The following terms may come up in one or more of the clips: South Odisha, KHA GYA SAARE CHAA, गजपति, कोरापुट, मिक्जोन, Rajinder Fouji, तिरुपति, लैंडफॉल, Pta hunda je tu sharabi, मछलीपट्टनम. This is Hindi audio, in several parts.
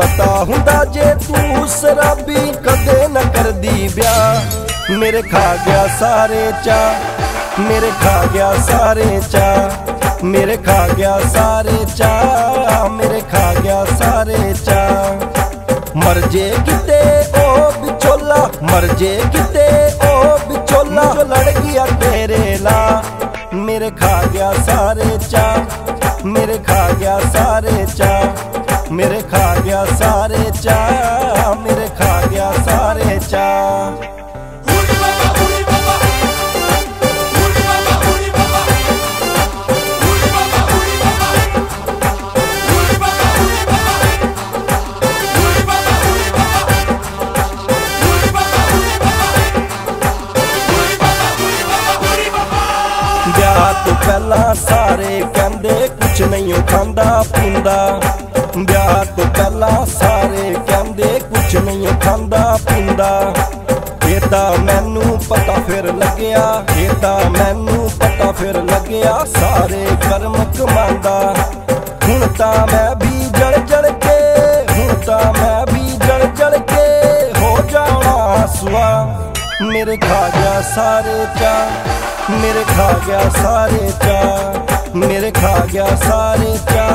पता हुंदा जे तू शराबी कदे न कर दी ब्याह। मेरे खा गया सारे चा, मेरे खा गया सारे चा, मेरे खा गया सारे चा, मेरे खा गया सारे चा। मर जे किते ओ बिचोला, मर जे किते ओ बिचोला, जो लड़ गया तेरे ला। मेरे खा गया सारे चा, मेरे खा गया सारे चा, मेरे खा गया सारे चा, मेरे खा गया सारे चा। ब्याह तो पहला सारे कहंदे कुछ नहीं खांदा पींदा। ब्याह तो पहला सारे कहंदे कुछ नहीं खांदा पींदा। ये तां मैनू पता फिर लग्या, ये तां मैनू पता फिर लग्या सारे कर्म कमांदा। हुण तां मैं भी जड़ जड़ के, हुण तां मैं भी जड़ जड़ के हो जावां आंसुआ। मेरे खा गया सारे चा, मेरे खा गया सारे चा, मेरे खा गया सारे चा,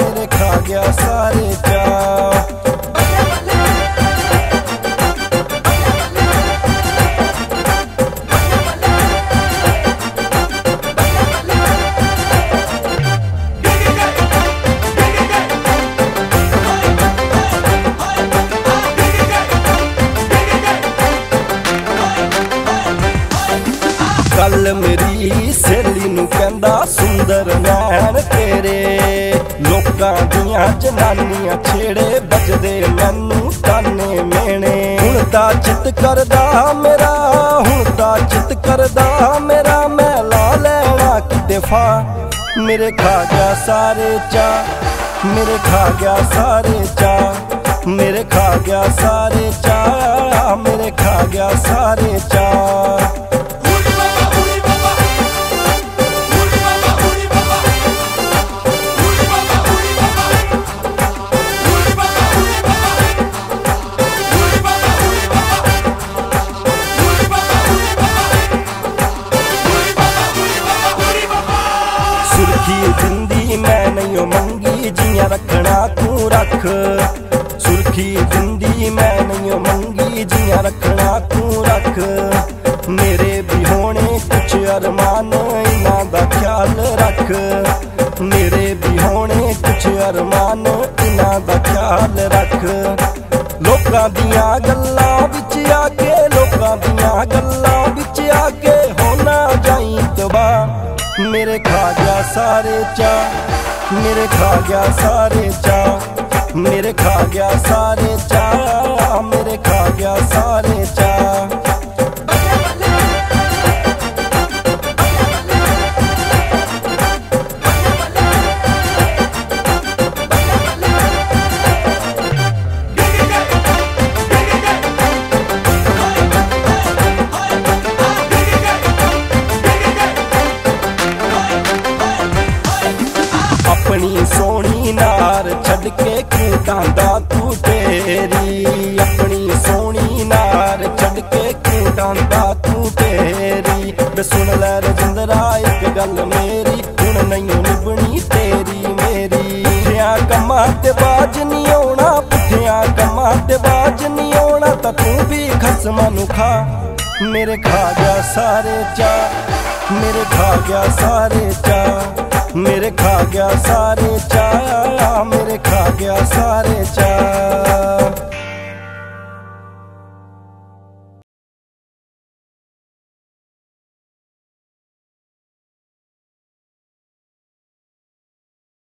मेरे खा गया सारे चा। कल मेरी सहेली नू कहंदा सुंदर नैन तेरे, लोकां दियां जनानियां छेड़े बजदे मैनू ताने मेने। हुण तां चित करदा मेरा, हुण तां चित करदा मेरा मैं ला लैना किते फा। मेरे खा गया सारे चा, मेरे खा गया सारे चा, मेरे खा गया सारे चा, मेरे खा गया सारे चा। जिंदी मैं नहीं मंगी जिया रखना तू रख, सुर्खी जिंदी मैं नहीं मंगी जिया रखना तू रख। मेरे भी होने कुछ अरमान इना दा ख्याल रख, मेरे भी होने कुछ अरमान इना दा ख्याल रख। लोकां दियां गल्लां विच आके, लोकां दियां गल्लां विच आके होना जाई तबाह। मेरे खा गया सारे चा, मेरे खा गया सारे चा, मेरे खा गया सारे चा, मेरे खा गया सारे चा। अपनी सोहनी नार छड़ के क्यों कांदा तू तेरी, अपनी सोहनी नार छड़ के क्यों कांदा तू तेरी। बे सुन लै रजिंदरा एक गल मेरी, हुण नहीं निभनी तेरी मेरी। पुठियां कम्मां ते बाज नहीं आउणा, पुठियां कम्मां ते बाज नहीं आउणा, तां तू भी खसमां नूं खा। मेरे खा गया सारे चा, मेरे खा गया सारे चा, मेरे खा गया सारे चा, मेरे खा गया सारे चा।